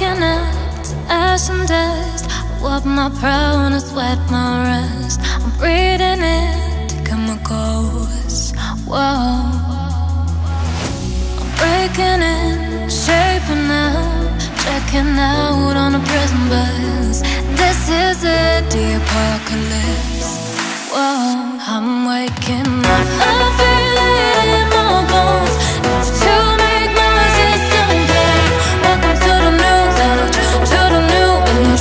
waking up to ash and dust. I wipe my brow and I sweat my rust. I'm breathing in to chemicals. Whoa, I'm breaking in, shaping up, checking out on a prison bus. This is it, the apocalypse. Whoa, I'm waking up, I feel it in my bones. It's too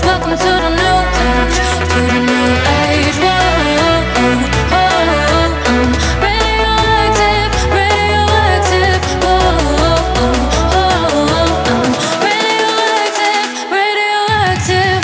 welcome to the new age, to the new age. Whoa, oh, oh, oh. Radioactive, radioactive. Whoa, oh, oh, oh, oh. Radioactive, radioactive.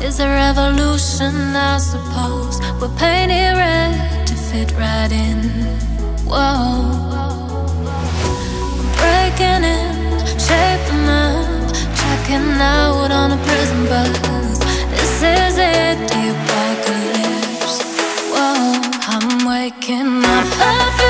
It's a revolution, I suppose. We're painted red to fit right in. Whoa, I'm breaking in, shaping up, checking out on a prison bus. This is it, the apocalypse. Whoa, I'm waking up.